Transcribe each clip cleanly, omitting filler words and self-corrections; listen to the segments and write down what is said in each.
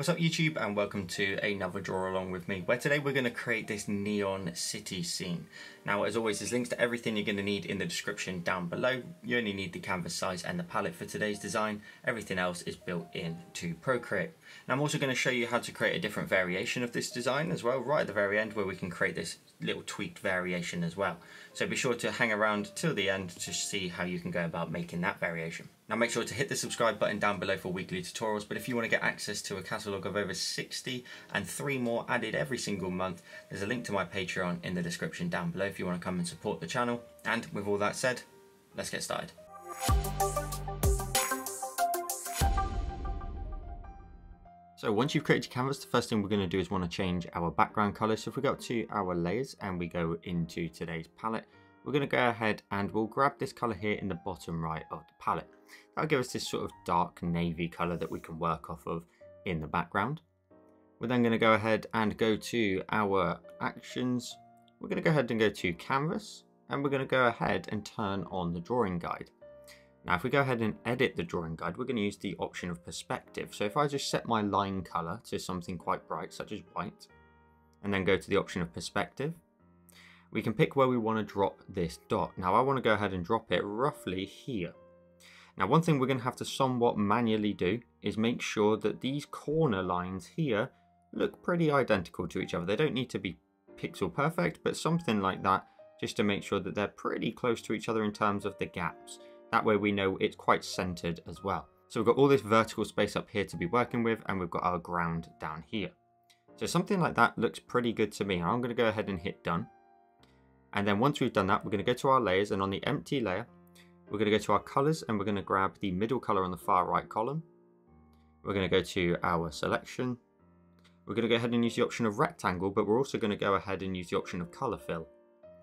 What's up YouTube, and welcome to another draw along with me, where today we're going to create this neon city scene. Now as always, there's links to everything you're going to need in the description down below. You only need the canvas size and the palette for today's design. Everything else is built into Procreate. Now I'm also going to show you how to create a different variation of this design as well, right at the very end, where we can create this little tweaked variation as well. So be sure to hang around till the end to see how you can go about making that variation. Now make sure to hit the subscribe button down below for weekly tutorials, but if you want to get access to a catalogue of over 60 and 3 more added every single month, there's a link to my Patreon in the description down below if you want to come and support the channel. And with all that said, let's get started. So once you've created your canvas, the first thing we're going to do is want to change our background colour. So if we go to our layers and we go into today's palette, we're going to go ahead and we'll grab this colour here in the bottom right of the palette. That'll give us this sort of dark navy colour that we can work off of in the background. We're then going to go ahead and go to our actions. We're going to go ahead and go to canvas, and we're going to go ahead and turn on the drawing guide. Now if we go ahead and edit the drawing guide, we're going to use the option of perspective. So if I just set my line colour to something quite bright, such as white, and then go to the option of perspective, we can pick where we want to drop this dot. Now I want to go ahead and drop it roughly here. Now one thing we're going to have to somewhat manually do is make sure that these corner lines here look pretty identical to each other. They don't need to be pixel perfect, but something like that, just to make sure that they're pretty close to each other in terms of the gaps. That way we know it's quite centered as well. So we've got all this vertical space up here to be working with, and we've got our ground down here. So something like that looks pretty good to me. Now I'm going to go ahead and hit done. And then once we've done that, we're going to go to our layers, and on the empty layer, we're going to go to our colors, and we're going to grab the middle color on the far right column. We're going to go to our selection. We're going to go ahead and use the option of rectangle, but we're also going to go ahead and use the option of color fill.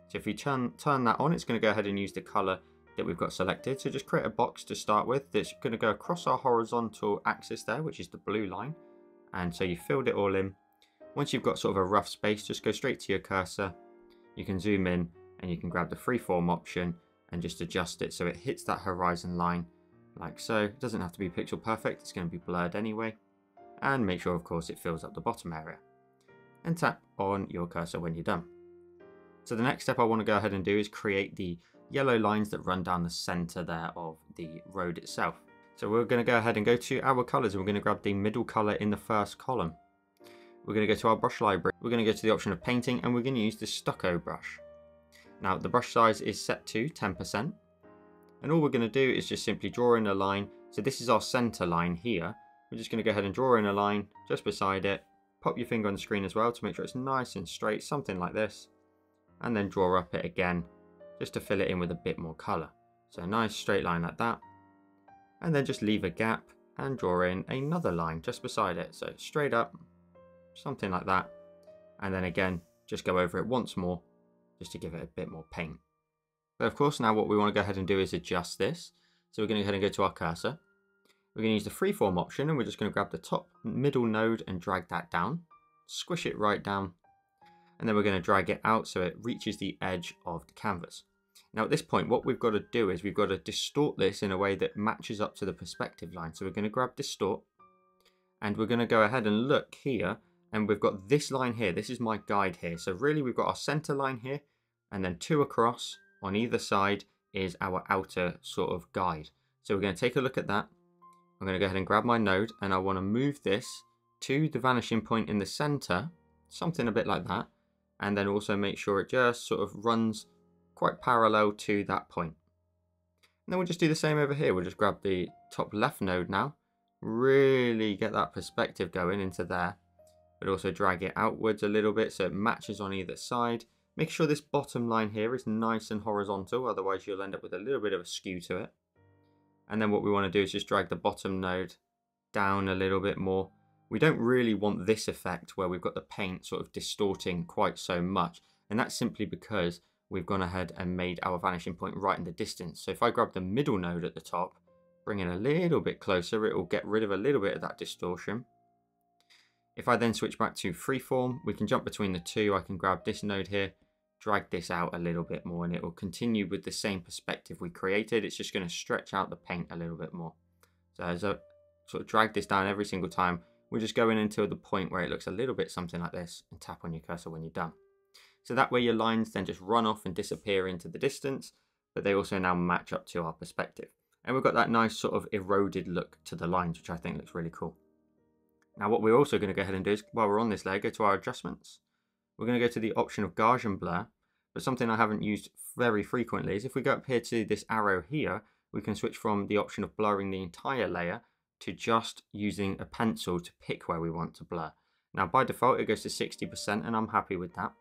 So if we turn that on, it's going to go ahead and use the color that we've got selected. So just create a box to start with that's going to go across our horizontal axis there, which is the blue line. And so you filled it all in. Once you've got sort of a rough space, just go straight to your cursor. You can zoom in and you can grab the freeform option and just adjust it so it hits that horizon line like so. It doesn't have to be pixel perfect, it's going to be blurred anyway. And make sure, of course, it fills up the bottom area. And tap on your cursor when you're done. So the next step I want to go ahead and do is create the yellow lines that run down the center there of the road itself. So we're going to go ahead and go to our colors, and we're going to grab the middle color in the first column. We're going to go to our brush library. We're going to go to the option of painting, and we're going to use the stucco brush. Now the brush size is set to 10%. And all we're going to do is just simply draw in a line. So this is our center line here. We're just going to go ahead and draw in a line just beside it. Pop your finger on the screen as well to make sure it's nice and straight, something like this. And then draw up it again, just to fill it in with a bit more color. So a nice straight line like that. And then just leave a gap and draw in another line just beside it. So straight up, something like that. And then again, just go over it once more, just to give it a bit more paint. But of course, now what we want to go ahead and do is adjust this. So we're going to go ahead and go to our cursor. We're going to use the freeform option, and we're just going to grab the top middle node and drag that down. Squish it right down. And then we're going to drag it out so it reaches the edge of the canvas. Now at this point, what we've got to do is we've got to distort this in a way that matches up to the perspective line. So we're going to grab distort, and we're going to go ahead and look here, and we've got this line here. This is my guide here. So really we've got our center line here, and then two across on either side is our outer sort of guide. So we're going to take a look at that. I'm going to go ahead and grab my node, and I want to move this to the vanishing point in the center, something a bit like that. And then also make sure it just sort of runs quite parallel to that point. And then we'll just do the same over here. We'll just grab the top left node now, really get that perspective going into there, but also drag it outwards a little bit so it matches on either side. Make sure this bottom line here is nice and horizontal, otherwise you'll end up with a little bit of a skew to it. And then what we want to do is just drag the bottom node down a little bit more. We don't really want this effect where we've got the paint sort of distorting quite so much. And that's simply because we've gone ahead and made our vanishing point right in the distance. So if I grab the middle node at the top, bring it a little bit closer, it will get rid of a little bit of that distortion. If I then switch back to freeform, we can jump between the two. I can grab this node here, drag this out a little bit more, and it will continue with the same perspective we created. It's just going to stretch out the paint a little bit more. So as I sort of drag this down every single time, We'll just go in until the point where it looks a little bit something like this and tap on your cursor when you're done. So that way your lines then just run off and disappear into the distance, but they also now match up to our perspective. And we've got that nice sort of eroded look to the lines, which I think looks really cool. Now what we're also going to go ahead and do is, while we're on this layer, go to our adjustments. We're going to go to the option of Gaussian blur, but something I haven't used very frequently is if we go up here to this arrow here, we can switch from the option of blurring the entire layer to just using a pencil to pick where we want to blur. Now by default it goes to 60% and I'm happy with that.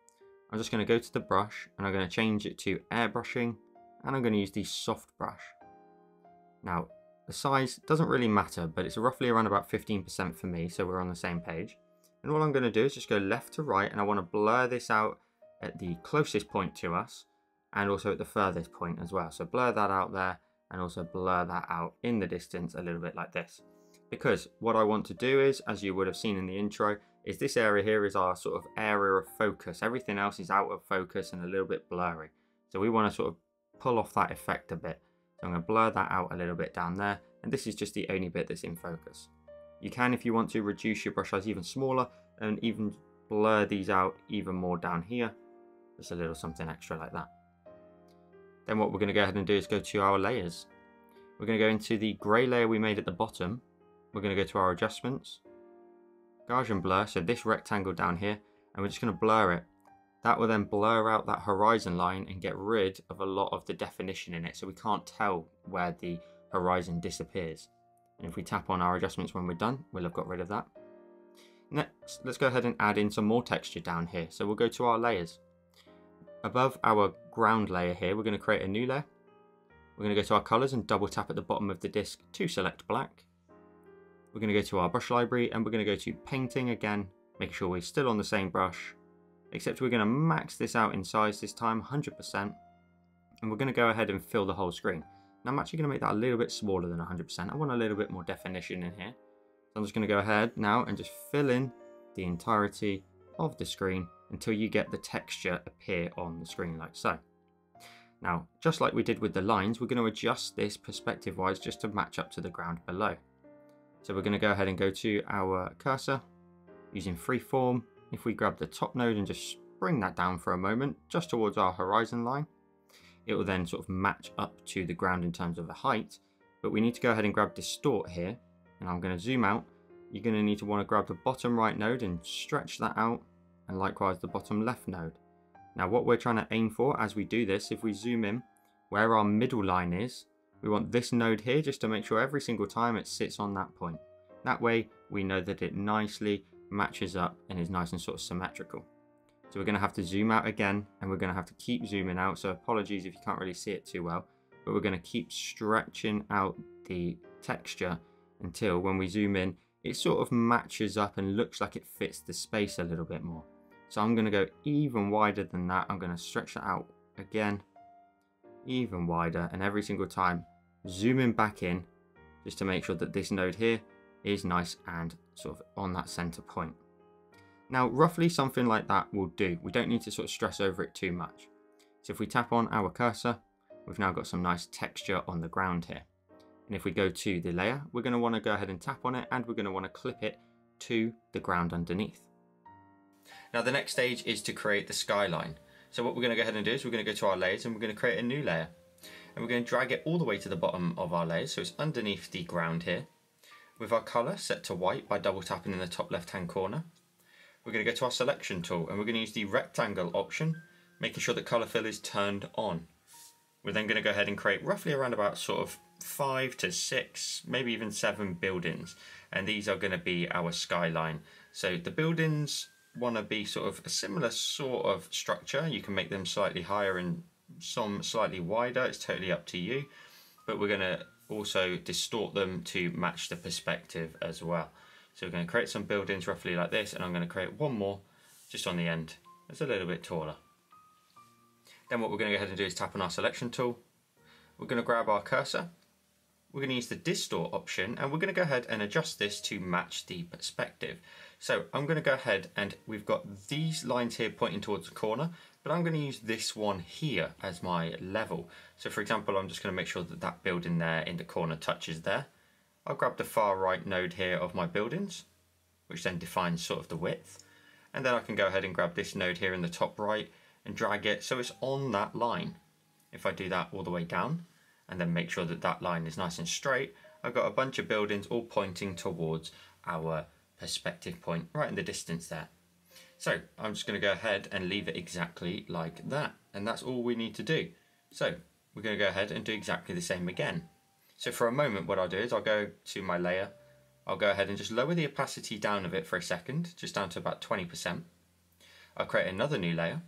I'm just going to go to the brush and I'm going to change it to airbrushing and I'm going to use the soft brush. Now the size doesn't really matter, but it's roughly around about 15% for me, so we're on the same page. And all I'm going to do is just go left to right and I want to blur this out at the closest point to us and also at the furthest point as well. So blur that out there and also blur that out in the distance a little bit like this. Because what I want to do is, as you would have seen in the intro, is this area here is our sort of area of focus. Everything else is out of focus and a little bit blurry. So we want to sort of pull off that effect a bit. So I'm going to blur that out a little bit down there. And this is just the only bit that's in focus. You can, if you want to, reduce your brush size even smaller and even blur these out even more down here. Just a little something extra like that. Then what we're going to go ahead and do is go to our layers. We're going to go into the grey layer we made at the bottom. We're going to go to our adjustments, Gaussian blur, so this rectangle down here, and we're just going to blur it. That will then blur out that horizon line and get rid of a lot of the definition in it, so we can't tell where the horizon disappears. And if we tap on our adjustments when we're done, we'll have got rid of that. Next, let's go ahead and add in some more texture down here. So we'll go to our layers. Above our ground layer here, we're going to create a new layer. We're going to go to our colors and double tap at the bottom of the disk to select black. We're going to go to our brush library and we're going to go to painting again, making sure we're still on the same brush, except we're going to max this out in size this time, 100%. And we're going to go ahead and fill the whole screen. Now I'm actually going to make that a little bit smaller than 100%. I want a little bit more definition in here. So I'm just going to go ahead now and just fill in the entirety of the screen until you get the texture appear on the screen like so. Now, just like we did with the lines, we're going to adjust this perspective-wise just to match up to the ground below. So we're going to go ahead and go to our cursor using freeform. If we grab the top node and just bring that down for a moment, just towards our horizon line, it will then sort of match up to the ground in terms of the height. But we need to go ahead and grab distort here, and I'm going to zoom out. You're going to need to want to grab the bottom right node and stretch that out, and likewise the bottom left node. Now what we're trying to aim for as we do this, if we zoom in where our middle line is, we want this node here just to make sure every single time it sits on that point. That way we know that it nicely matches up and is nice and sort of symmetrical. So we're going to have to zoom out again and we're going to have to keep zooming out. So apologies if you can't really see it too well, but we're going to keep stretching out the texture until when we zoom in, it sort of matches up and looks like it fits the space a little bit more. So I'm going to go even wider than that. I'm going to stretch that out again, even wider, and every single time zooming back in just to make sure that this node here is nice and sort of on that center point. Now, roughly something like that will do. We don't need to sort of stress over it too much. So if we tap on our cursor, we've now got some nice texture on the ground here. And if we go to the layer, we're going to want to go ahead and tap on it and we're going to want to clip it to the ground underneath. Now the next stage is to create the skyline. So what we're going to go ahead and do is we're going to go to our layers and we're going to create a new layer. And we're going to drag it all the way to the bottom of our layer, so it's underneath the ground here. With our color set to white by double tapping in the top left hand corner. We're going to go to our selection tool and we're going to use the rectangle option, making sure that color fill is turned on. We're then going to go ahead and create roughly around about sort of 5 to 6, maybe even 7 buildings. And these are going to be our skyline. So the buildings want to be sort of a similar sort of structure. You can make them slightly higher and some slightly wider. It's totally up to you, but we're going to also distort them to match the perspective as well. So we're going to create some buildings roughly like this, and I'm going to create one more just on the end. It's a little bit taller. Then what we're going to go ahead and do is tap on our selection tool. We're going to grab our cursor. We're going to use the distort option and we're going to go ahead and adjust this to match the perspective. So I'm going to go ahead and we've got these lines here pointing towards the corner, but I'm going to use this one here as my level. So for example, I'm just going to make sure that that building there in the corner touches there. I'll grab the far right node here of my buildings. which then defines sort of the width. And then I can go ahead and grab this node here in the top right and drag it so it's on that line. If I do that all the way down and then make sure that that line is nice and straight, I've got a bunch of buildings all pointing towards our perspective point right in the distance there. So I'm just going to go ahead and leave it exactly like that. And that's all we need to do. So we're going to go ahead and do exactly the same again. So for a moment, what I'll do is I'll go to my layer. I'll go ahead and just lower the opacity down of it for a second, just down to about 20%. I'll create another new layer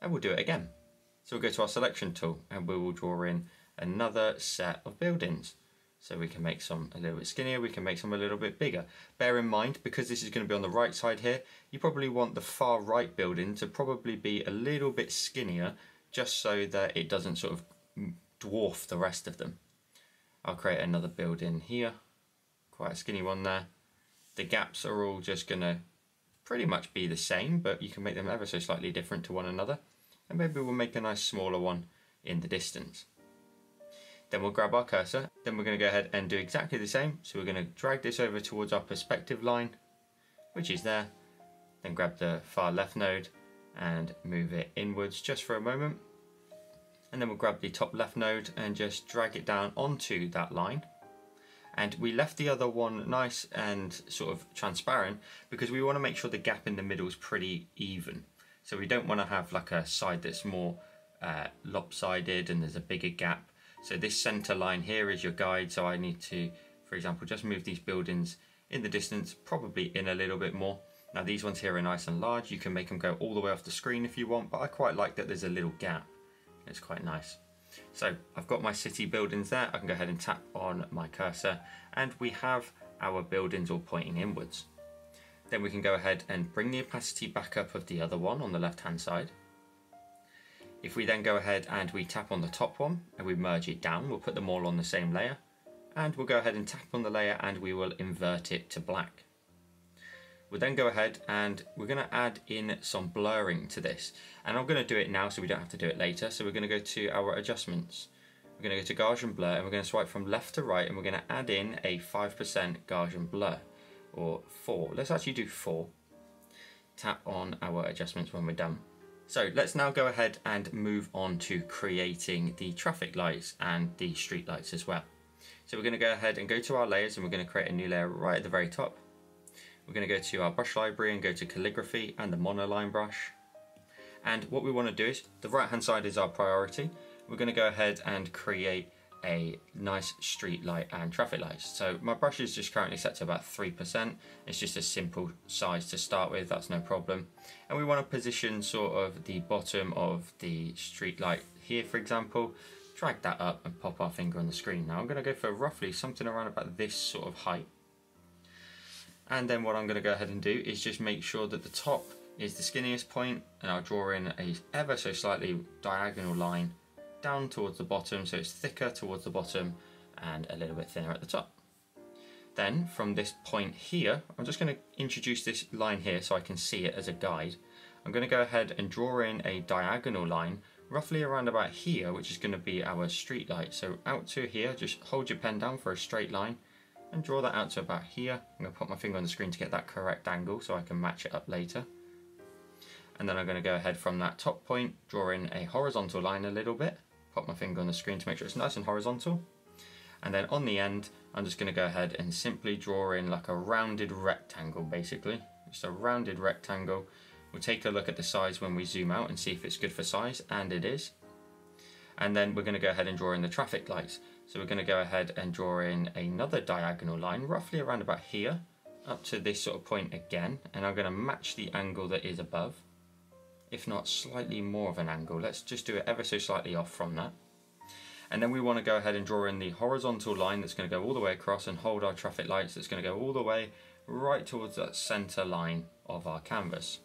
and we'll do it again. So we'll go to our selection tool and we will draw in another set of buildings. So we can make some a little bit skinnier, we can make some a little bit bigger. Bear in mind, because this is going to be on the right side here, you probably want the far right building to probably be a little bit skinnier, just so that it doesn't sort of dwarf the rest of them. I'll create another building here. Quite a skinny one there. The gaps are all just gonna pretty much be the same, but you can make them ever so slightly different to one another. And maybe we'll make a nice smaller one in the distance. Then we'll grab our cursor. Then we're gonna go ahead and do exactly the same. So we're gonna drag this over towards our perspective line, which is there. Then grab the far left node and move it inwards just for a moment. And then we'll grab the top left node and just drag it down onto that line. And we left the other one nice and sort of transparent because we want to make sure the gap in the middle is pretty even. So we don't want to have like a side that's more lopsided and there's a bigger gap. So this center line here is your guide. So I need to, for example, just move these buildings in the distance, probably in a little bit more. Now these ones here are nice and large. You can make them go all the way off the screen if you want, but I quite like that there's a little gap. It's quite nice. So I've got my city buildings there. I can go ahead and tap on my cursor and we have our buildings all pointing inwards. Then we can go ahead and bring the opacity back up of the other one on the left hand side. If we then go ahead and we tap on the top one and we merge it down, we'll put them all on the same layer, and we'll go ahead and tap on the layer and we will invert it to black. We'll then go ahead and we're going to add in some blurring to this, and I'm going to do it now so we don't have to do it later. So we're going to go to our adjustments. We're going to go to Gaussian blur and we're going to swipe from left to right and we're going to add in a 5% Gaussian blur, or 4. Let's actually do 4. Tap on our adjustments when we're done. So let's now go ahead and move on to creating the traffic lights and the street lights as well. So we're going to go ahead and go to our layers and we're going to create a new layer right at the very top. We're going to go to our brush library and go to calligraphy and the monoline brush. And what we want to do is, the right hand side is our priority. We're going to go ahead and create a nice street light and traffic lights. So my brush is just currently set to about 3%. It's just a simple size to start with, that's no problem. And we want to position sort of the bottom of the street light here, for example. Drag that up and pop our finger on the screen. Now I'm going to go for roughly something around about this sort of height. And then what I'm going to go ahead and do is just make sure that the top is the skinniest point, and I'll draw in a ever so slightly diagonal line down towards the bottom, so it's thicker towards the bottom and a little bit thinner at the top. Then from this point here, I'm just going to introduce this line here so I can see it as a guide. I'm going to go ahead and draw in a diagonal line roughly around about here, which is going to be our street light. So out to here, just hold your pen down for a straight line and draw that out to about here. I'm going to put my finger on the screen to get that correct angle so I can match it up later. And then I'm going to go ahead from that top point, draw in a horizontal line a little bit, pop my finger on the screen to make sure it's nice and horizontal. And then on the end, I'm just going to go ahead and simply draw in like a rounded rectangle, basically. Just a rounded rectangle. We'll take a look at the size when we zoom out and see if it's good for size, and it is. And then we're going to go ahead and draw in the traffic lights. So we're going to go ahead and draw in another diagonal line, roughly around about here, up to this sort of point again. And I'm going to match the angle that is above, if not slightly more of an angle. Let's just do it ever so slightly off from that. And then we want to go ahead and draw in the horizontal line that's going to go all the way across and hold our traffic lights that's going to go all the way right towards that center line of our canvas.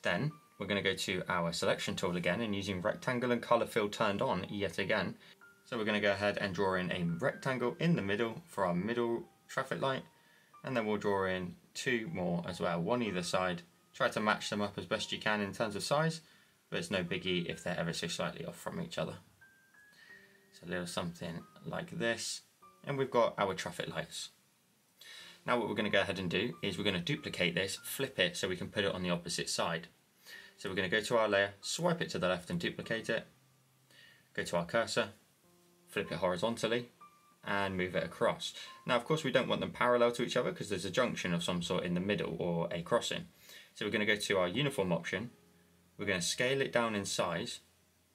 Then we're going to go to our selection tool again, and using rectangle and color fill turned on yet again. So we're going to go ahead and draw in a rectangle in the middle for our middle traffic light, and then we'll draw in two more as well, one either side. Try to match them up as best you can in terms of size, but it's no biggie if they're ever so slightly off from each other. So a little something like this, and we've got our traffic lights. Now what we're going to go ahead and do is we're going to duplicate this, flip it so we can put it on the opposite side. So we're going to go to our layer, swipe it to the left and duplicate it, go to our cursor, flip it horizontally and move it across. Now of course we don't want them parallel to each other because there's a junction of some sort in the middle or a crossing. So we're going to go to our uniform option, we're going to scale it down in size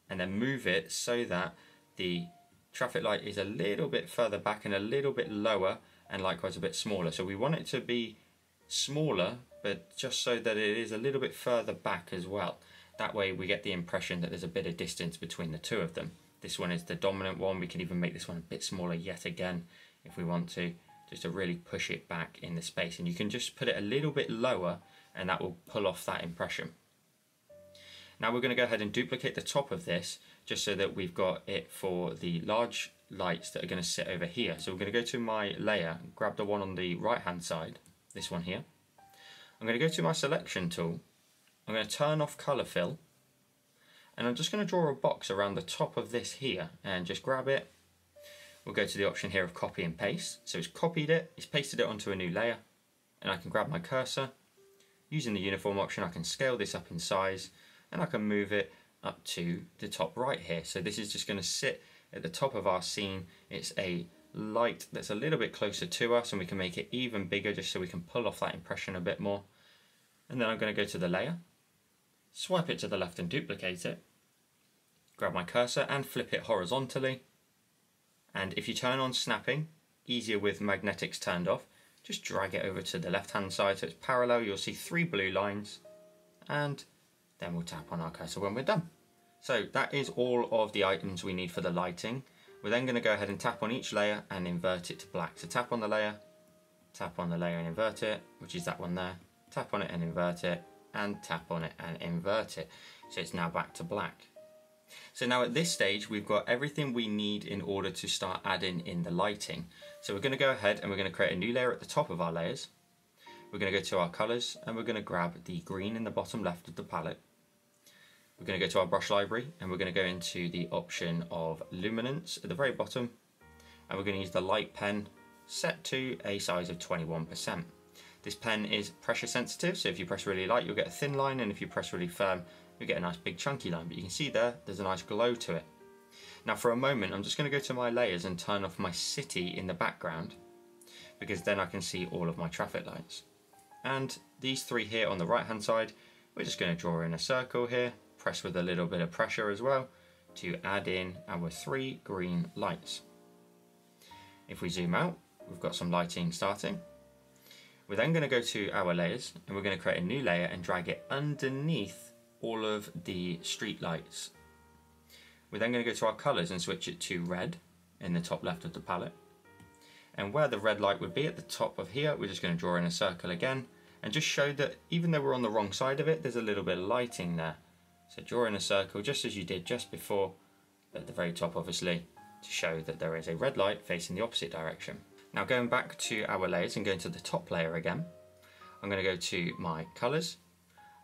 and then move it so that the traffic light is a little bit further back and a little bit lower and likewise a bit smaller. So we want it to be smaller but just so that it is a little bit further back as well. That way we get the impression that there's a bit of distance between the two of them. This one is the dominant one. We can even make this one a bit smaller yet again if we want to, just to really push it back in the space. And you can just put it a little bit lower and that will pull off that impression. Now we're going to go ahead and duplicate the top of this just so that we've got it for the large lights that are going to sit over here. So we're going to go to my layer, grab the one on the right hand side, this one here. I'm going to go to my selection tool, I'm going to turn off colour fill, and I'm just going to draw a box around the top of this here and just grab it. We'll go to the option here of copy and paste. So it's copied it, it's pasted it onto a new layer, and I can grab my cursor. Using the uniform option I can scale this up in size and I can move it up to the top right here. So this is just going to sit at the top of our scene. It's a light that's a little bit closer to us and we can make it even bigger just so we can pull off that impression a bit more. And then I'm going to go to the layer, swipe it to the left and duplicate it, grab my cursor and flip it horizontally. And if you turn on snapping, easier with magnetics turned off, just drag it over to the left hand side so it's parallel. You'll see three blue lines and then we'll tap on our cursor when we're done. So that is all of the items we need for the lighting. We're then going to go ahead and tap on each layer and invert it to black. So tap on the layer and invert it, which is that one there, tap on it and invert it, and tap on it and invert it. So it's now back to black. So now at this stage we've got everything we need in order to start adding in the lighting. So we're going to go ahead and we're going to create a new layer at the top of our layers. We're going to go to our colours and we're going to grab the green in the bottom left of the palette. We're going to go to our brush library and we're going to go into the option of luminance at the very bottom and we're going to use the light pen set to a size of 21%. This pen is pressure sensitive, so if you press really light you'll get a thin line and if you press really firm you'll get a nice big chunky line, but you can see there's a nice glow to it. Now for a moment I'm just going to go to my layers and turn off my city in the background because then I can see all of my traffic lights. And these three here on the right hand side, we're just going to draw in a circle here, press with a little bit of pressure as well to add in our three green lights. If we zoom out, we've got some lighting starting. We're then going to go to our layers and we're going to create a new layer and drag it underneath all of the street lights. We're then going to go to our colours and switch it to red in the top left of the palette. And where the red light would be at the top of here, we're just going to draw in a circle again and just show that even though we're on the wrong side of it, there's a little bit of lighting there. So draw in a circle just as you did just before at the very top obviously to show that there is a red light facing the opposite direction. Now going back to our layers and going to the top layer again, I'm going to go to my colours,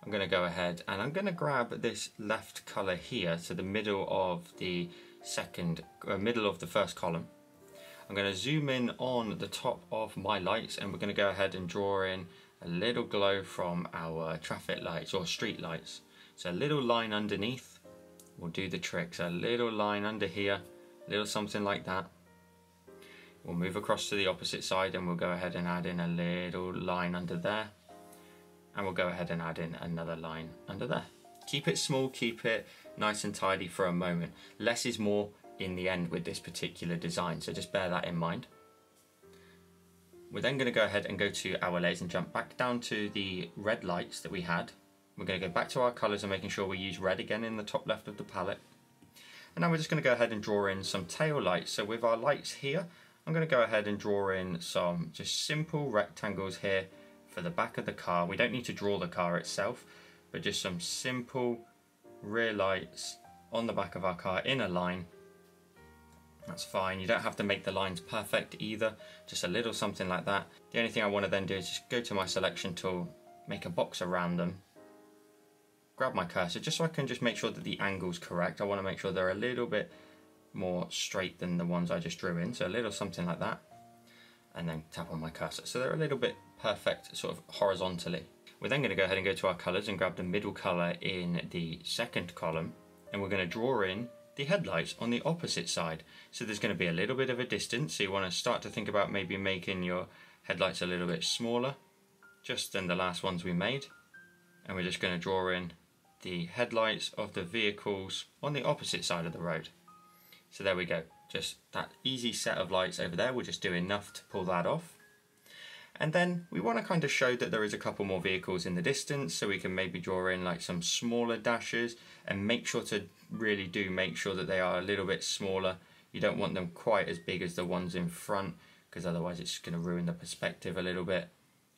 I'm going to go ahead and I'm going to grab this left colour here, so the middle of the first column. I'm going to zoom in on the top of my lights and we're going to go ahead and draw in a little glow from our traffic lights or street lights. So a little line underneath will do the trick. So a little line under here, a little something like that. We'll move across to the opposite side and we'll go ahead and add in a little line under there. And we'll go ahead and add in another line under there. Keep it small, keep it nice and tidy for a moment. Less is more in the end with this particular design, so just bear that in mind. We're then going to go ahead and go to our layers and jump back down to the red lights that we had. We're going to go back to our colours and making sure we use red again in the top left of the palette. And now we're just going to go ahead and draw in some tail lights. So with our lights here, I'm going to go ahead and draw in some just simple rectangles here for the back of the car. We don't need to draw the car itself, but just some simple rear lights on the back of our car in a line. That's fine. You don't have to make the lines perfect either. Just a little something like that. The only thing I want to then do is just go to my selection tool, make a box around them. Grab my cursor just so I can just make sure that the angle's correct. I want to make sure they're a little bit more straight than the ones I just drew in, so a little something like that. and then tap on my cursor. So they're a little bit perfect sort of horizontally. We're then going to go ahead and go to our colors and grab the middle color in the second column, and we're going to draw in the headlights on the opposite side. So there's going to be a little bit of a distance, so you want to start to think about maybe making your headlights a little bit smaller, just than the last ones we made. And we're just going to draw in the headlights of the vehicles on the opposite side of the road. So there we go, just that easy set of lights over there. We'll just do enough to pull that off. And then we want to kind of show that there is a couple more vehicles in the distance, so we can maybe draw in like some smaller dashes, and make sure to really do make sure that they are a little bit smaller. You don't want them quite as big as the ones in front, because otherwise it's going to ruin the perspective a little bit.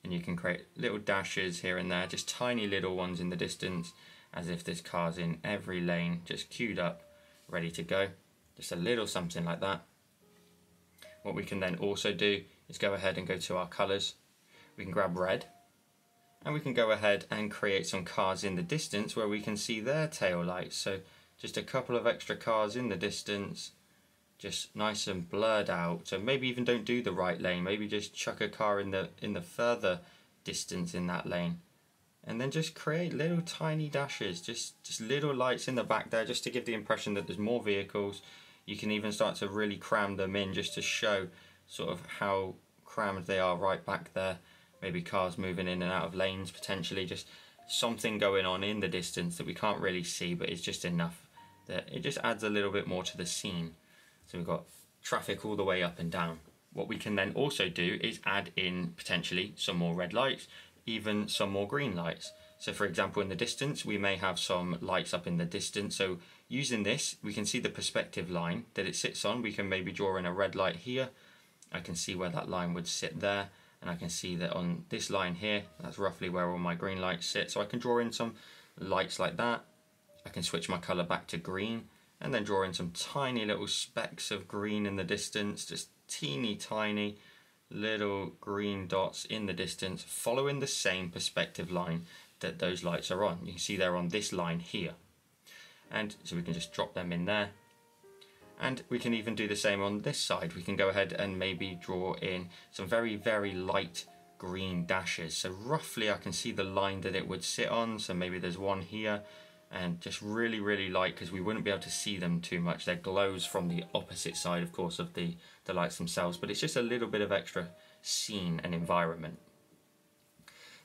And you can create little dashes here and there, just tiny little ones in the distance, as if this car's in every lane, just queued up, ready to go. Just a little something like that. What we can then also do is go ahead and go to our colors. We can grab red, and we can go ahead and create some cars in the distance where we can see their tail lights. So just a couple of extra cars in the distance, just nice and blurred out. So maybe even don't do the right lane, maybe just chuck a car in the further distance in that lane. And then just create little tiny dashes, just little lights in the back there, just to give the impression that there's more vehicles. You can even start to really cram them in, just to show sort of how crammed they are right back there. Maybe cars moving in and out of lanes, potentially just something going on in the distance that we can't really see, but it's just enough that it just adds a little bit more to the scene. So we've got traffic all the way up and down. What we can then also do is add in potentially some more red lights, even some more green lights. So for example, in the distance, we may have some lights up in the distance. So using this, we can see the perspective line that it sits on. We can maybe draw in a red light here. I can see where that line would sit there, and I can see that on this line here, that's roughly where all my green lights sit. So I can draw in some lights like that. I can switch my color back to green, and then draw in some tiny little specks of green in the distance, just teeny tiny little green dots in the distance, following the same perspective line that those lights are on. You can see they're on this line here. And so we can just drop them in there. And we can even do the same on this side. We can go ahead and maybe draw in some very, very light green dashes. So roughly I can see the line that it would sit on. So maybe there's one here, and just really, really light, because we wouldn't be able to see them too much. They're glows from the opposite side, of course, of the lights themselves, but it's just a little bit of extra scene and environment.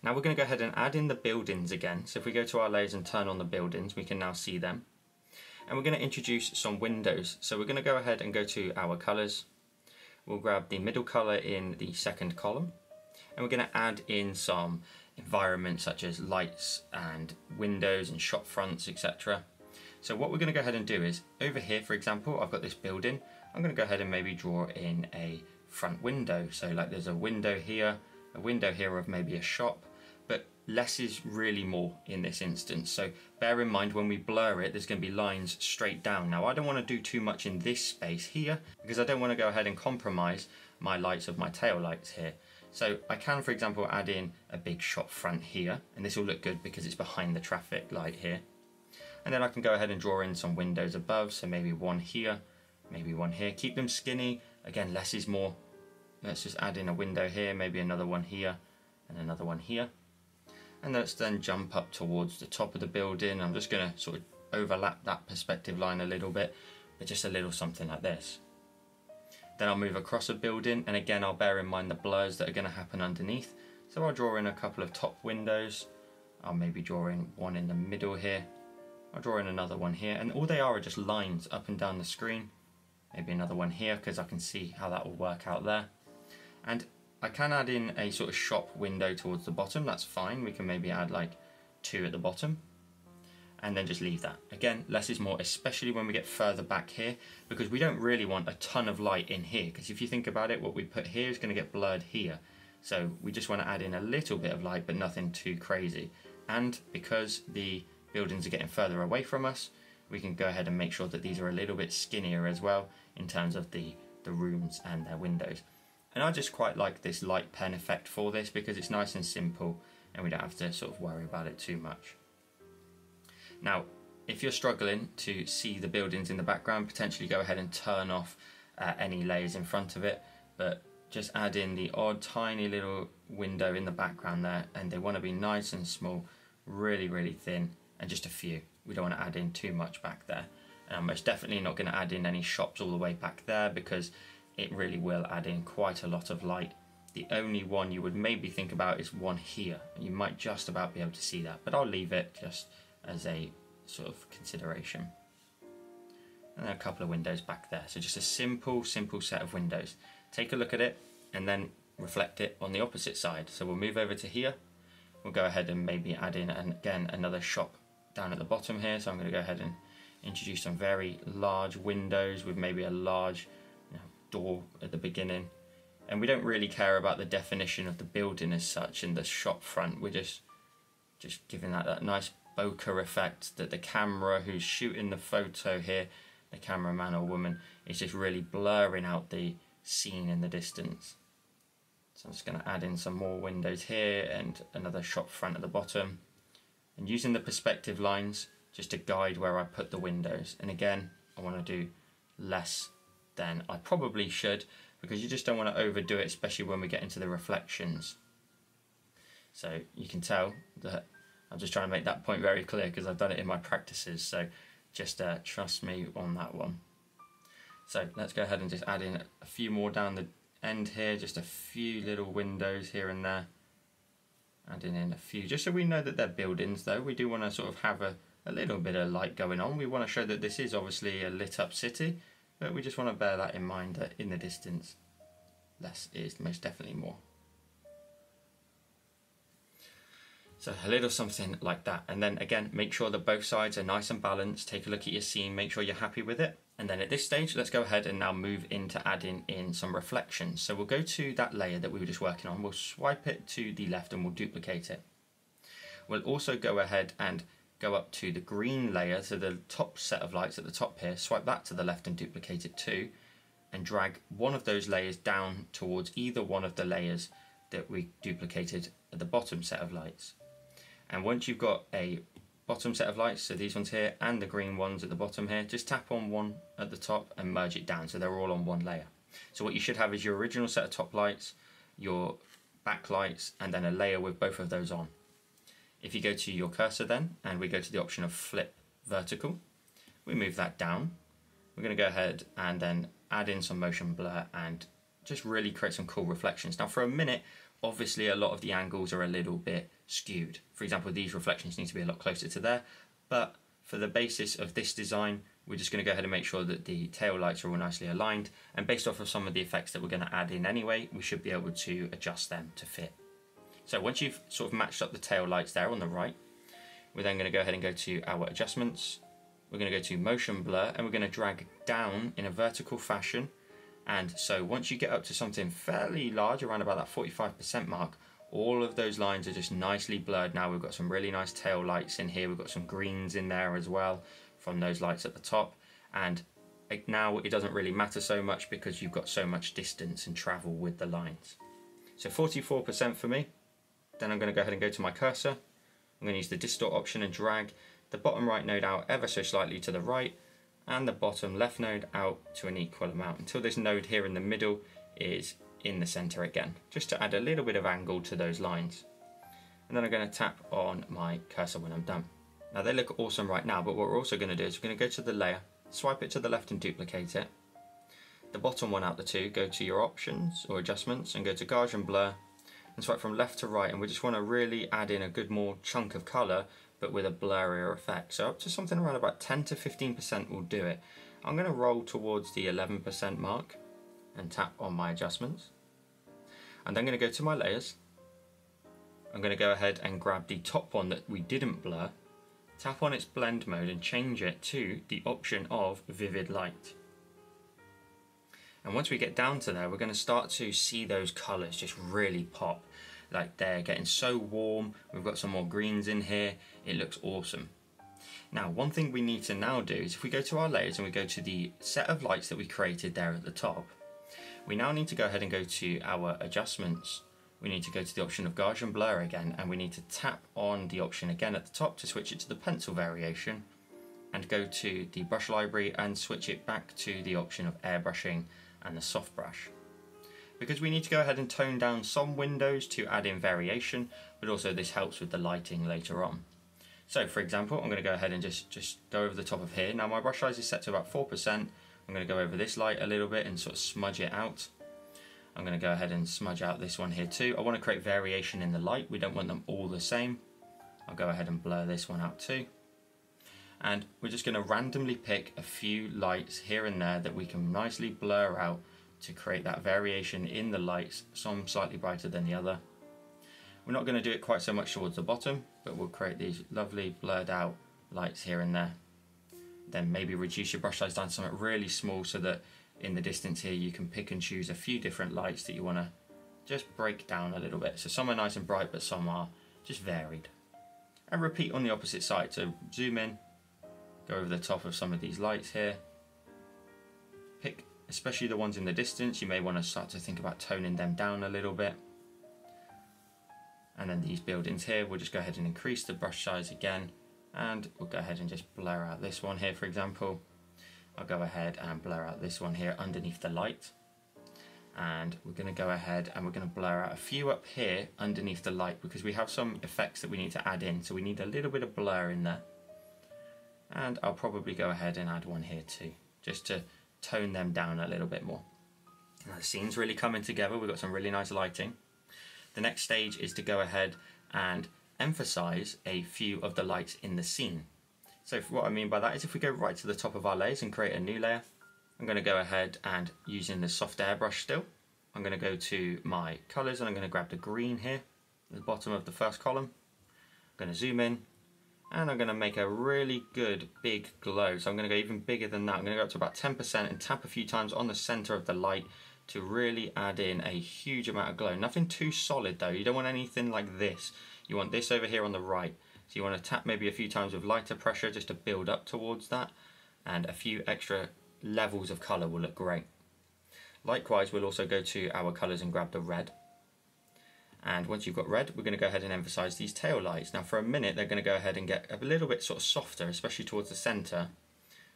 Now we're going to go ahead and add in the buildings again. So if we go to our layers and turn on the buildings, we can now see them. And we're going to introduce some windows. So we're going to go ahead and go to our colors. We'll grab the middle color in the second column, and we're going to add in some environments such as lights and windows and shop fronts, etc. So what we're going to go ahead and do is, over here for example, I've got this building. I'm going to go ahead and maybe draw in a front window. So like there's a window here of maybe a shop, but less is really more in this instance. So bear in mind, when we blur it, there's going to be lines straight down. Now I don't want to do too much in this space here, because I don't want to go ahead and compromise my lights of my tail lights here. So I can, for example, add in a big shop front here, and this will look good because it's behind the traffic light here. And then I can go ahead and draw in some windows above. So maybe one here, maybe one here. Keep them skinny. Again, less is more. Let's just add in a window here, maybe another one here, and another one here. And let's then jump up towards the top of the building. I'm just going to sort of overlap that perspective line a little bit, but just a little something like this. Then I'll move across a building, and again I'll bear in mind the blurs that are going to happen underneath. So I'll draw in a couple of top windows. I'll maybe draw in one in the middle here. I'll draw in another one here, and all they are just lines up and down the screen. Maybe another one here, because I can see how that will work out there. And I can add in a sort of shop window towards the bottom. That's fine. We can maybe add like two at the bottom, and then just leave that. Again, less is more, especially when we get further back here, because we don't really want a ton of light in here, because if you think about it, what we put here is going to get blurred here. So we just want to add in a little bit of light, but nothing too crazy. And because the buildings are getting further away from us, we can go ahead and make sure that these are a little bit skinnier as well, in terms of the rooms and their windows. And I just quite like this light pen effect for this, because it's nice and simple, and we don't have to sort of worry about it too much. Now, if you're struggling to see the buildings in the background, potentially go ahead and turn off any layers in front of it, but just add in the odd tiny little window in the background there, and they want to be nice and small, really, really thin, and just a few. We don't want to add in too much back there. And I'm most definitely not going to add in any shops all the way back there, because it really will add in quite a lot of light. The only one you would maybe think about is one here. You might just about be able to see that, but I'll leave it just as a sort of consideration. And then a couple of windows back there. So just a simple set of windows. Take a look at it and then reflect it on the opposite side. So we'll move over to here. We'll go ahead and maybe add in, again, another shop down at the bottom here. So I'm going to go ahead and introduce some very large windows with maybe a large door at the beginning. And we don't really care about the definition of the building as such and the shop front. We're just giving that nice bokeh effect that the camera who's shooting the photo here, the cameraman or woman, is just really blurring out the scene in the distance. So I'm just going to add in some more windows here and another shop front at the bottom, and using the perspective lines just to guide where I put the windows. And again, I want to do less than I probably should, because you just don't want to overdo it, especially when we get into the reflections. So you can tell that I'm just trying to make that point very clear because I've done it in my practices, so just trust me on that one. So let's go ahead and just add in a few more down the end here, just a few little windows here and there. Adding in a few, just so we know that they're buildings though. We do want to sort of have a little bit of light going on. We want to show that this is obviously a lit up city, but we just want to bear that in mind that in the distance, less is most definitely more. So a little something like that. And then again, make sure that both sides are nice and balanced. Take a look at your scene, make sure you're happy with it. And then at this stage, let's go ahead and now move into adding in some reflections. So we'll go to that layer that we were just working on. We'll swipe it to the left and we'll duplicate it. We'll also go ahead and go up to the green layer, so the top set of lights at the top here, swipe that to the left and duplicate it too, and drag one of those layers down towards either one of the layers that we duplicated at the bottom set of lights. And once you've got a bottom set of lights, so these ones here and the green ones at the bottom here, just tap on one at the top and merge it down so they're all on one layer. So what you should have is your original set of top lights, your back lights, and then a layer with both of those on. If you go to your cursor then, and we go to the option of flip vertical, we move that down. We're going to go ahead and then add in some motion blur and just really create some cool reflections. Now for a minute, obviously a lot of the angles are a little bit skewed. For example, these reflections need to be a lot closer to there, but for the basis of this design, we're just going to go ahead and make sure that the tail lights are all nicely aligned, and based off of some of the effects that we're going to add in anyway, we should be able to adjust them to fit. So once you've sort of matched up the tail lights there on the right, we're then going to go ahead and go to our adjustments. We're going to go to motion blur and we're going to drag down in a vertical fashion. And so once you get up to something fairly large, around about that 45% mark, all of those lines are just nicely blurred now. We've got some really nice tail lights in here. We've got some greens in there as well from those lights at the top. And now it doesn't really matter so much because you've got so much distance and travel with the lines. So 44% for me. Then I'm going to go ahead and go to my cursor. I'm going to use the distort option and drag the bottom right node out ever so slightly to the right and the bottom left node out to an equal amount until this node here in the middle is in the center again, just to add a little bit of angle to those lines. And then I'm going to tap on my cursor when I'm done. Now they look awesome right now, but what we're also going to do is we're going to go to the layer, swipe it to the left and duplicate it. The bottom one out the two, go to your options or adjustments and go to Gaussian and blur, and swipe from left to right, and we just want to really add in a good more chunk of colour but with a blurrier effect. So up to something around about 10 to 15% will do it. I'm going to roll towards the 11% mark and tap on my adjustments. And then I'm going to go to my layers. I'm going to go ahead and grab the top one that we didn't blur, tap on its blend mode and change it to the option of vivid light. And once we get down to there, we're going to start to see those colours just really pop. Like they're getting so warm. We've got some more greens in here. It looks awesome. Now, one thing we need to now do is if we go to our layers and we go to the set of lights that we created there at the top, we now need to go ahead and go to our adjustments. We need to go to the option of Gaussian blur again, and we need to tap on the option again at the top to switch it to the pencil variation, and go to the brush library and switch it back to the option of airbrushing and the soft brush. because we need to go ahead and tone down some windows to add in variation, but also this helps with the lighting later on. So for example, I'm going to go ahead and just go over the top of here. Now my brush size is set to about 4%. I'm going to go over this light a little bit and sort of smudge it out. I'm going to go ahead and smudge out this one here too. I want to create variation in the light. We don't want them all the same. I'll go ahead and blur this one out too. And we're just going to randomly pick a few lights here and there that we can nicely blur out to create that variation in the lights, some slightly brighter than the other. We're not going to do it quite so much towards the bottom, but we'll create these lovely blurred out lights here and there. Then maybe reduce your brush size down to something really small so that in the distance here you can pick and choose a few different lights that you want to just break down a little bit. So some are nice and bright, but some are just varied. And repeat on the opposite side. So zoom in, go over the top of some of these lights here. Pick especially the ones in the distance. You may want to start to think about toning them down a little bit. And then these buildings here, we'll just go ahead and increase the brush size again, and we'll go ahead and just blur out this one here, for example. I'll go ahead and blur out this one here underneath the light. And we're going to go ahead and we're going to blur out a few up here underneath the light because we have some effects that we need to add in. So we need a little bit of blur in there. And I'll probably go ahead and add one here too, just to tone them down a little bit more. Now the scene's really coming together. We've got some really nice lighting. The next stage is to go ahead and emphasize a few of the lights in the scene. So what I mean by that is if we go right to the top of our layers and create a new layer, I'm going to go ahead and using the soft airbrush still, I'm going to go to my colors and I'm going to grab the green here, at the bottom of the first column. I'm going to zoom in and I'm going to make a really good big glow. So I'm going to go even bigger than that. I'm going to go up to about 10% and tap a few times on the center of the light to really add in a huge amount of glow. Nothing too solid though. You don't want anything like this. You want this over here on the right. So you want to tap maybe a few times with lighter pressure just to build up towards that, and a few extra levels of color will look great. Likewise, we'll also go to our colors and grab the red. And once you've got red, we're going to go ahead and emphasize these tail lights. Now for a minute, they're going to go ahead and get a little bit sort of softer, especially towards the center.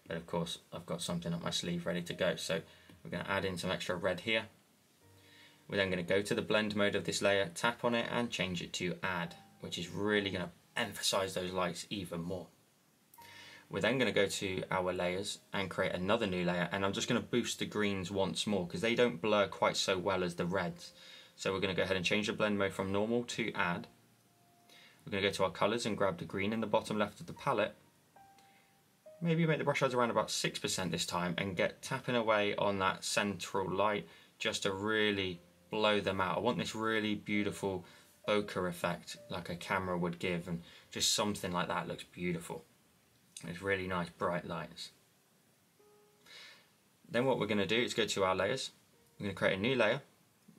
But of course, I've got something up my sleeve ready to go. So we're going to add in some extra red here. We're then going to go to the blend mode of this layer, tap on it and change it to add, which is really going to emphasize those lights even more. We're then going to go to our layers and create another new layer. And I'm just going to boost the greens once more because they don't blur quite so well as the reds. So we're going to go ahead and change the blend mode from normal to add. We're going to go to our colors and grab the green in the bottom left of the palette. Maybe make the brush size around about 6% this time and get tapping away on that central light just to really blow them out. I want this really beautiful bokeh effect like a camera would give, and just something like that looks beautiful. It's really nice bright lights. Then what we're going to do is go to our layers. We're going to create a new layer.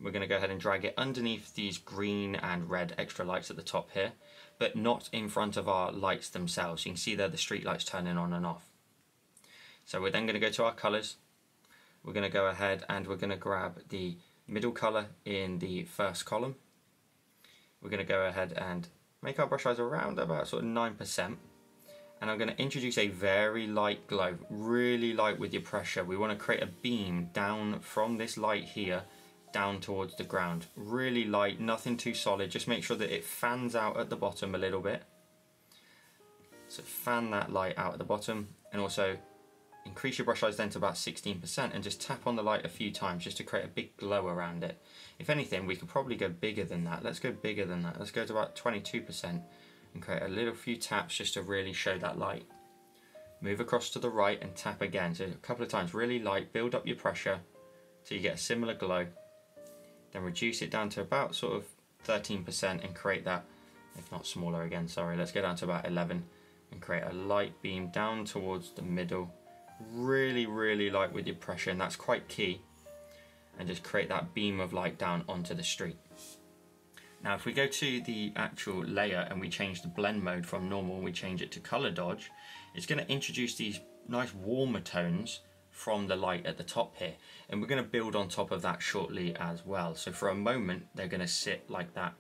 We're going to go ahead and drag it underneath these green and red extra lights at the top here, but not in front of our lights themselves. You can see there the street lights turning on and off. So we're then going to go to our colors. We're going to go ahead and we're going to grab the middle color in the first column. We're going to go ahead and make our brush size around about sort of 9%. And I'm going to introduce a very light glow, really light with your pressure. We want to create a beam down from this light here down towards the ground. Really light, nothing too solid. Just make sure that it fans out at the bottom a little bit. So fan that light out at the bottom, and also increase your brush size then to about 16% and just tap on the light a few times just to create a big glow around it. If anything, we could probably go bigger than that. Let's go bigger than that. Let's go to about 22% and create a little few taps just to really show that light. Move across to the right and tap again. So a couple of times, really light, build up your pressure till you get a similar glow. Then reduce it down to about sort of 13% and create that, if not smaller again, sorry, let's go down to about 11 and create a light beam down towards the middle. Really, really light with your pressure, and that's quite key. And just create that beam of light down onto the street. Now, if we go to the actual layer and we change the blend mode from normal and we change it to color dodge, it's going to introduce these nice warmer tones from the light at the top here, and we're going to build on top of that shortly as well. So for a moment they're going to sit like that.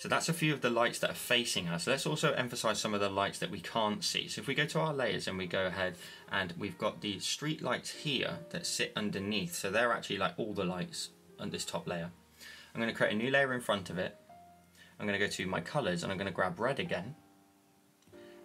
So that's a few of the lights that are facing us. Let's also emphasize some of the lights that we can't see. So if we go to our layers and we go ahead and we've got the street lights here that sit underneath. So they're actually like all the lights on this top layer. I'm going to create a new layer in front of it. I'm going to go to my colors and I'm going to grab red again.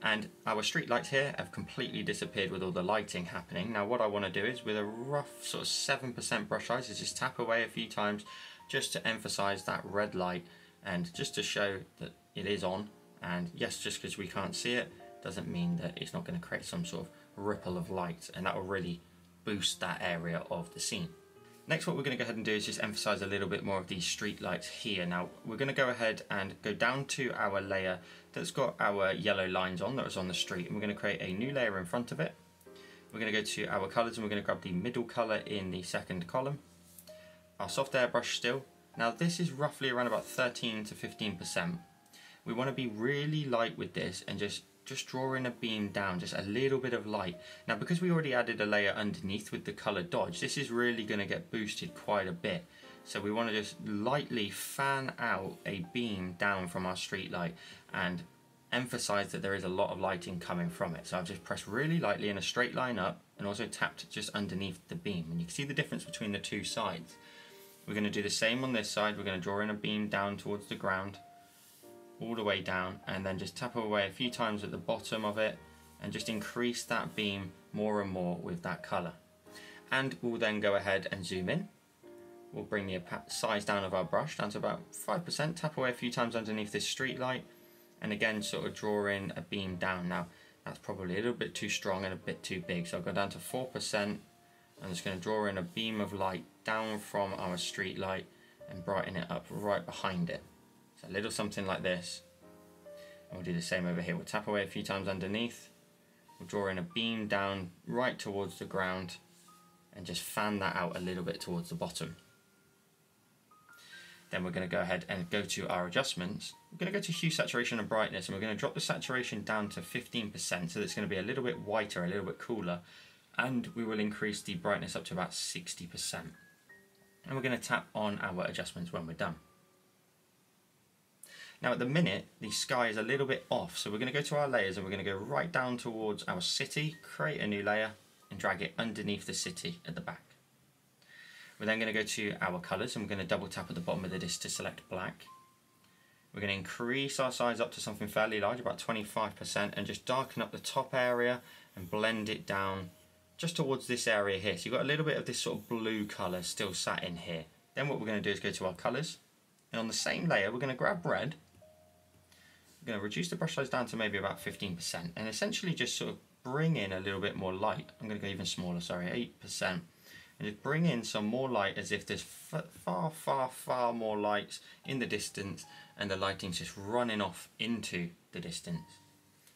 And our street lights here have completely disappeared with all the lighting happening. Now what I want to do is with a rough sort of 7% brush size is just tap away a few times just to emphasize that red light and just to show that it is on. And yes, just because we can't see it doesn't mean that it's not going to create some sort of ripple of light, and that will really boost that area of the scene. Next, what we're going to go ahead and do is just emphasize a little bit more of these street lights here. Now, we're going to go ahead and go down to our layer that's got our yellow lines on that was on the street, and we're going to create a new layer in front of it. We're going to go to our colors and we're going to grab the middle color in the second column. Our soft airbrush still. Now, this is roughly around about 13 to 15%. We want to be really light with this and just draw in a beam down, just a little bit of light. Now, because we already added a layer underneath with the color dodge, this is really going to get boosted quite a bit. So we want to just lightly fan out a beam down from our street light and emphasize that there is a lot of lighting coming from it. So I've just pressed really lightly in a straight line up and also tapped just underneath the beam. And you can see the difference between the two sides. We're going to do the same on this side. We're going to draw in a beam down towards the ground, all the way down, and then just tap away a few times at the bottom of it and just increase that beam more and more with that color. And we'll then go ahead and zoom in. We'll bring the size down of our brush down to about 5%, tap away a few times underneath this street light, and again sort of draw in a beam down. Now that's probably a little bit too strong and a bit too big, so I'll go down to 4%. I'm just going to draw in a beam of light down from our street light and brighten it up right behind it. So a little something like this, and we'll do the same over here. We'll tap away a few times underneath, we'll draw in a beam down right towards the ground and just fan that out a little bit towards the bottom. Then we're going to go ahead and go to our adjustments. We're going to go to hue, saturation and brightness, and we're going to drop the saturation down to 15%, so it's going to be a little bit whiter, a little bit cooler, and we will increase the brightness up to about 60%. And we're going to tap on our adjustments when we're done. Now at the minute, the sky is a little bit off, so we're going to go to our layers and we're going to go right down towards our city, create a new layer, and drag it underneath the city at the back. We're then going to go to our colours and we're going to double tap at the bottom of the disc to select black. We're going to increase our size up to something fairly large, about 25%, and just darken up the top area and blend it down just towards this area here. So you've got a little bit of this sort of blue colour still sat in here. Then what we're going to do is go to our colours, and on the same layer we're going to grab red. We're going to reduce the brush size down to maybe about 15% and essentially just sort of bring in a little bit more light. I'm going to go even smaller, sorry, 8%, and just bring in some more light as if there's far, far, far more lights in the distance and the lighting's just running off into the distance.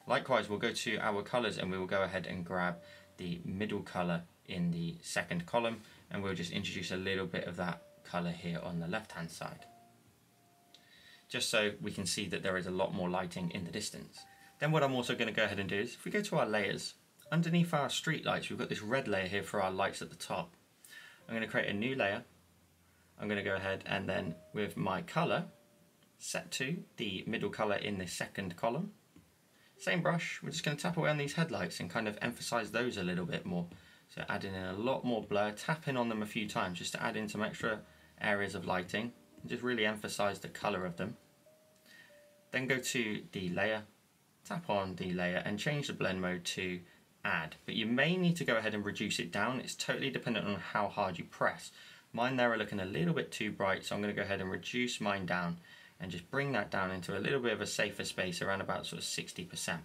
Likewise, we'll go to our colours and we will go ahead and grab the middle colour in the second column and we'll just introduce a little bit of that colour here on the left hand side, just so we can see that there is a lot more lighting in the distance. Then what I'm also going to go ahead and do is, if we go to our layers, underneath our street lights, we've got this red layer here for our lights at the top. I'm going to create a new layer. I'm going to go ahead and then with my color set to the middle color in the second column, same brush, we're just going to tap away on these headlights and kind of emphasize those a little bit more. So adding in a lot more blur, tapping on them a few times just to add in some extra areas of lighting. Just really emphasize the color of them. Then go to the layer, tap on the layer and change the blend mode to add, but you may need to go ahead and reduce it down. It's totally dependent on how hard you press. Mine there are looking a little bit too bright, so I'm going to go ahead and reduce mine down and just bring that down into a little bit of a safer space, around about sort of 60%.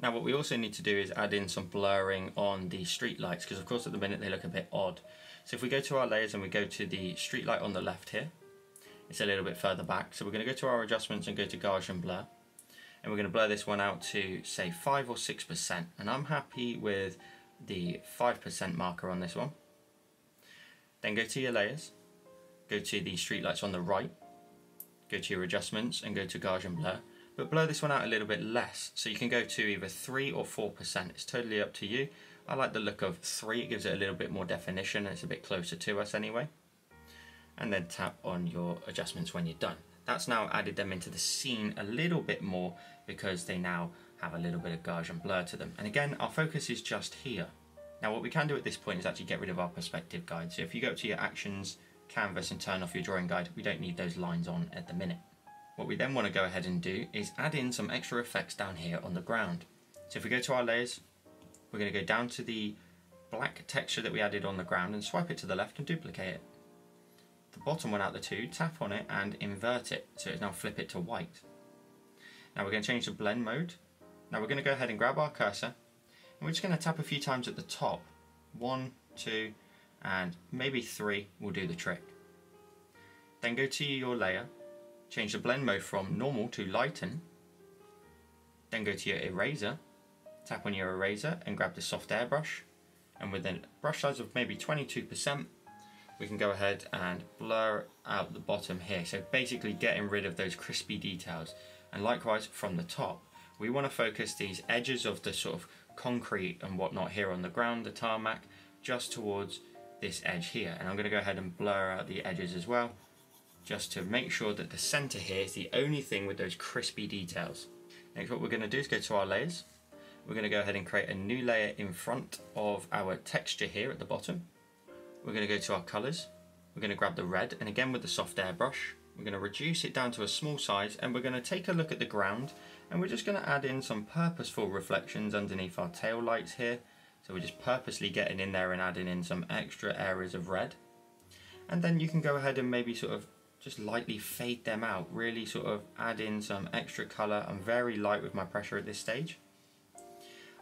Now what we also need to do is add in some blurring on the street lights, because of course at the minute they look a bit odd. So if we go to our layers and we go to the street light on the left here, it's a little bit further back. So we're going to go to our adjustments and go to Gaussian blur. And we're going to blur this one out to say 5 or 6%. And I'm happy with the 5% marker on this one. Then go to your layers, go to the street lights on the right, go to your adjustments and go to Gaussian blur. But blur this one out a little bit less, so you can go to either 3 or 4%. It's totally up to you. I like the look of 3, it gives it a little bit more definition and it's a bit closer to us anyway. And then tap on your adjustments when you're done. That's now added them into the scene a little bit more because they now have a little bit of Gaussian blur to them. And again, our focus is just here. Now what we can do at this point is actually get rid of our perspective guide. So if you go to your actions, canvas, and turn off your drawing guide, we don't need those lines on at the minute. What we then want to go ahead and do is add in some extra effects down here on the ground. So if we go to our layers, we're going to go down to the black texture that we added on the ground and swipe it to the left and duplicate it. The bottom one out of the two, tap on it and invert it, so it's now flip it to white. Now we're going to change the blend mode. Now we're going to go ahead and grab our cursor and we're just going to tap a few times at the top. 1, 2, and maybe 3 will do the trick. Then go to your layer, change the blend mode from normal to lighten, then go to your eraser, tap on your eraser and grab the soft airbrush, and with a brush size of maybe 22%, we can go ahead and blur out the bottom here. So basically getting rid of those crispy details. And likewise from the top, we want to focus these edges of the sort of concrete and whatnot here on the ground, the tarmac, just towards this edge here. And I'm going to go ahead and blur out the edges as well, just to make sure that the center here is the only thing with those crispy details. Next, what we're going to do is go to our layers. We're going to go ahead and create a new layer in front of our texture here at the bottom. We're going to go to our colors. We're going to grab the red, and again with the soft airbrush, we're going to reduce it down to a small size, and we're going to take a look at the ground, and we're just going to add in some purposeful reflections underneath our tail lights here. So we're just purposely getting in there and adding in some extra areas of red. And then you can go ahead and maybe sort of just lightly fade them out, really sort of add in some extra color. I'm very light with my pressure at this stage.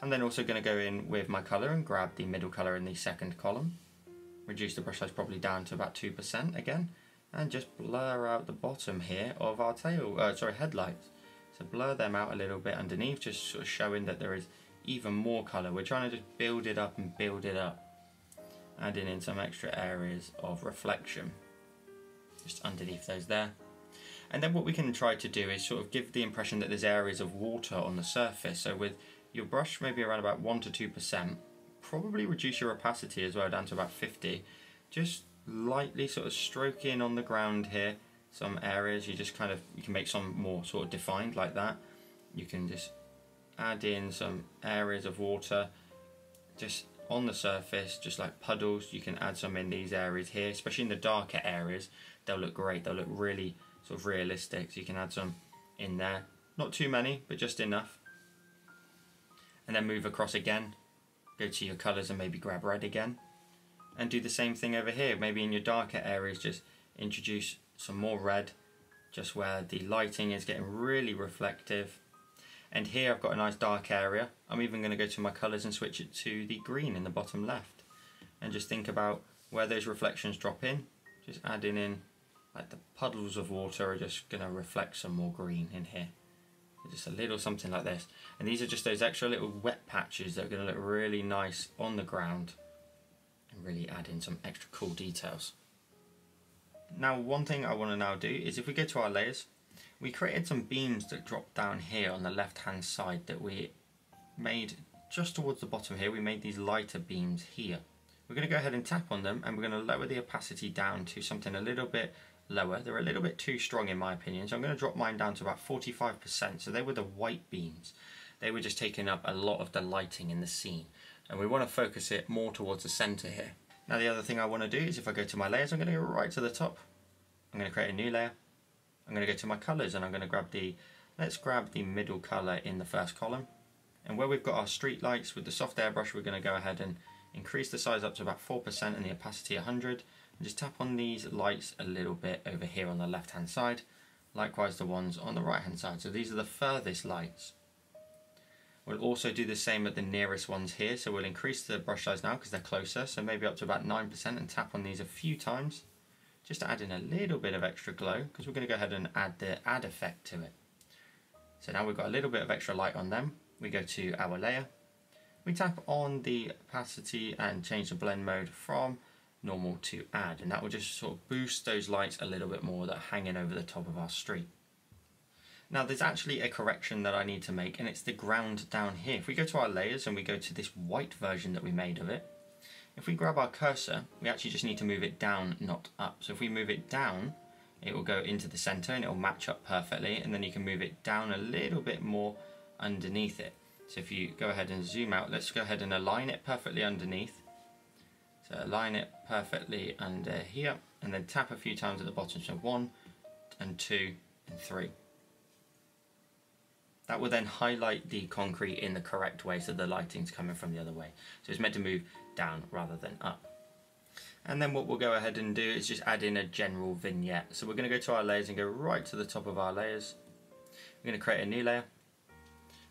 I'm then also going to go in with my color and grab the middle color in the second column. Reduce the brush size probably down to about 2% again, and just blur out the bottom here of our headlights. So blur them out a little bit underneath, just sort of showing that there is even more color. We're trying to just build it up and build it up. Adding in some extra areas of reflection, just underneath those there. And then what we can try to do is sort of give the impression that there's areas of water on the surface. So with your brush maybe around about 1 to 2%, probably reduce your opacity as well down to about 50. Just lightly sort of stroke in on the ground here some areas. You just kind of, you can make some more sort of defined like that. You can just add in some areas of water just on the surface, just like puddles. You can add some in these areas here, especially in the darker areas. They'll look great, they'll look really sort of realistic. So you can add some in there, not too many, but just enough. And then move across again, go to your colours and maybe grab red again. And do the same thing over here, maybe in your darker areas, just introduce some more red, just where the lighting is getting really reflective. And here I've got a nice dark area. I'm even going to go to my colours and switch it to the green in the bottom left. And just think about where those reflections drop in, just adding in like the puddles of water are just going to reflect some more green in here. Just a little something like this, and these are just those extra little wet patches that are going to look really nice on the ground and really add in some extra cool details. Now one thing I want to now do is if we go to our layers, we created some beams that drop down here on the left hand side that we made just towards the bottom here. We made these lighter beams here. We're going to go ahead and tap on them, and we're going to lower the opacity down to something a little bit lower. They're a little bit too strong in my opinion, so I'm going to drop mine down to about 45%. So they were the white beams. They were just taking up a lot of the lighting in the scene, and we want to focus it more towards the center here. Now the other thing I want to do is if I go to my layers, I'm going to go right to the top. I'm going to create a new layer. I'm going to go to my colors, and I'm going to grab the, let's grab the middle color in the first column. And where we've got our street lights with the soft airbrush, we're going to go ahead and increase the size up to about 4% and the opacity 100. Just tap on these lights a little bit over here on the left hand side, likewise the ones on the right hand side. So these are the furthest lights. We'll also do the same at the nearest ones here, so we'll increase the brush size now because they're closer, so maybe up to about 9%, and tap on these a few times just to add in a little bit of extra glow, because we're going to go ahead and add the add effect to it. So now we've got a little bit of extra light on them. We go to our layer, we tap on the opacity and change the blend mode from normal to add, and that will just sort of boost those lights a little bit more that are hanging over the top of our street. Now there's actually a correction that I need to make, and it's the ground down here. If we go to our layers and we go to this white version that we made of it, if we grab our cursor, we actually just need to move it down, not up. So if we move it down, it will go into the center and it will match up perfectly, and then you can move it down a little bit more underneath it. So if you go ahead and zoom out, let's go ahead and align it perfectly underneath. So align it perfectly under here, and then tap a few times at the bottom, so 1 and 2 and 3. That will then highlight the concrete in the correct way, so the lighting's coming from the other way. So it's meant to move down rather than up. And then what we'll go ahead and do is just add in a general vignette. So we're going to go to our layers and go right to the top of our layers. We're going to create a new layer.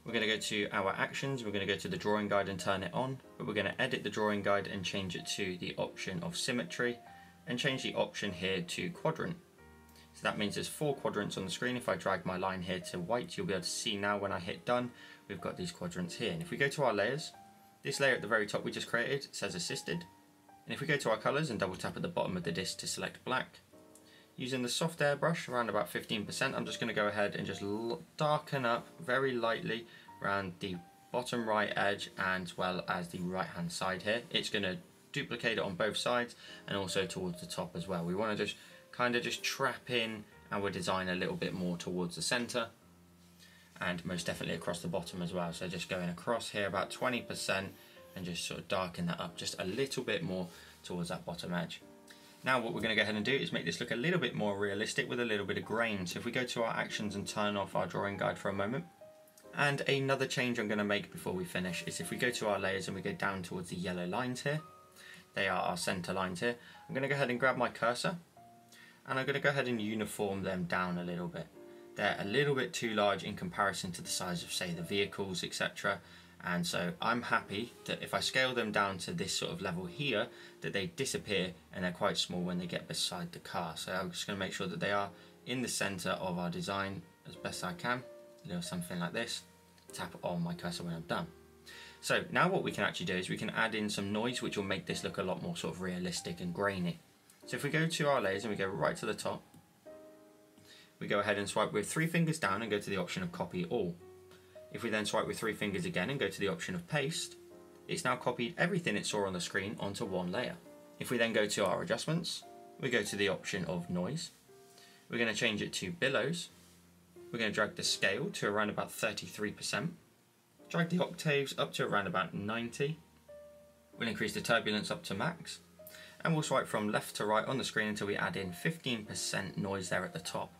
We're going to go to our actions. We're going to go to the drawing guide and turn it on. But we're going to edit the drawing guide and change it to the option of symmetry, and change the option here to quadrant. So that means there's 4 quadrants on the screen. If I drag my line here to white, you'll be able to see now when I hit done, we've got these quadrants here. And if we go to our layers, this layer at the very top we just created says assisted. And if we go to our colors and double tap at the bottom of the disk to select black, using the soft airbrush around about 15%, I'm just going to go ahead and just darken up very lightly around the bottom right edge as well as the right hand side here. It's going to duplicate it on both sides and also towards the top as well. We want to just kind of just trap in our design a little bit more towards the center, and most definitely across the bottom as well. So just going across here about 20% and just sort of darken that up just a little bit more towards that bottom edge. Now what we're going to go ahead and do is make this look a little bit more realistic with a little bit of grain. So if we go to our actions and turn off our drawing guide for a moment. And another change I'm going to make before we finish is if we go to our layers and we go down towards the yellow lines here, they are our center lines here, I'm going to go ahead and grab my cursor. And I'm going to go ahead and uniform them down a little bit. They're a little bit too large in comparison to the size of, say, the vehicles, etc. And so I'm happy that if I scale them down to this sort of level here, that they disappear and they're quite small when they get beside the car. So I'm just going to make sure that they are in the center of our design as best I can. A little something like this. Tap on my cursor when I'm done. So now what we can actually do is we can add in some noise, which will make this look a lot more sort of realistic and grainy. So if we go to our layers and we go right to the top, we go ahead and swipe with 3 fingers down and go to the option of copy all. If we then swipe with 3 fingers again and go to the option of paste, it's now copied everything it saw on the screen onto one layer. If we then go to our adjustments, we go to the option of noise. We're going to change it to billows. We're going to drag the scale to around about 33%. Drag the octaves up to around about 90. We'll increase the turbulence up to max. And we'll swipe from left to right on the screen until we add in 15% noise there at the top.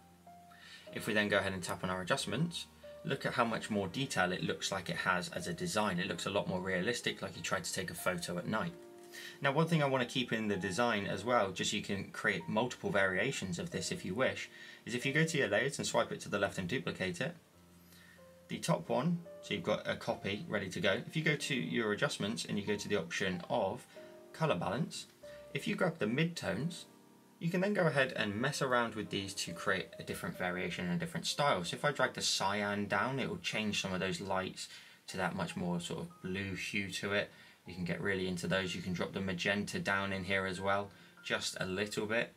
If we then go ahead and tap on our adjustments, look at how much more detail it looks like it has as a design. It looks a lot more realistic, like you tried to take a photo at night. Now one thing I want to keep in the design as well, just so you can create multiple variations of this if you wish, is if you go to your layers and swipe it to the left and duplicate it, the top one, so you've got a copy ready to go. If you go to your adjustments and you go to the option of color balance, if you grab the midtones, you can then go ahead and mess around with these to create a different variation and a different style. So if I drag the cyan down, it will change some of those lights to that much more sort of blue hue to it. You can get really into those. You can drop the magenta down in here as well, just a little bit.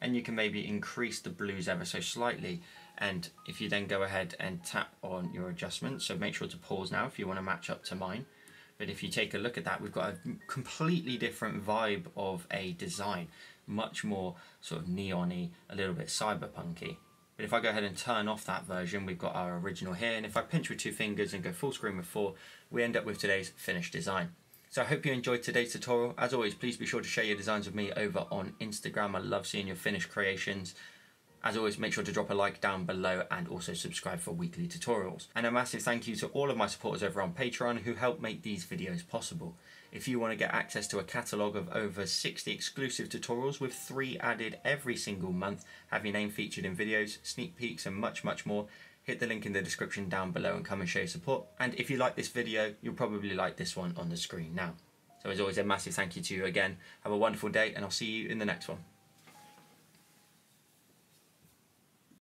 And you can maybe increase the blues ever so slightly. And if you then go ahead and tap on your adjustments, so make sure to pause now if you want to match up to mine. But if you take a look at that, we've got a completely different vibe of a design, much more sort of neon-y, a little bit cyberpunk-y. But if I go ahead and turn off that version, we've got our original here, and if I pinch with 2 fingers and go full screen with 4, we end up with today's finished design. So I hope you enjoyed today's tutorial. As always, please be sure to share your designs with me over on Instagram. I love seeing your finished creations. As always, make sure to drop a like down below and also subscribe for weekly tutorials. And a massive thank you to all of my supporters over on Patreon who help make these videos possible. If you want to get access to a catalogue of over 60 exclusive tutorials with 3 added every single month, have your name featured in videos, sneak peeks and much, much more, hit the link in the description down below and come and show your support. And if you like this video, you'll probably like this one on the screen now. So as always, a massive thank you to you again. Have a wonderful day and I'll see you in the next one.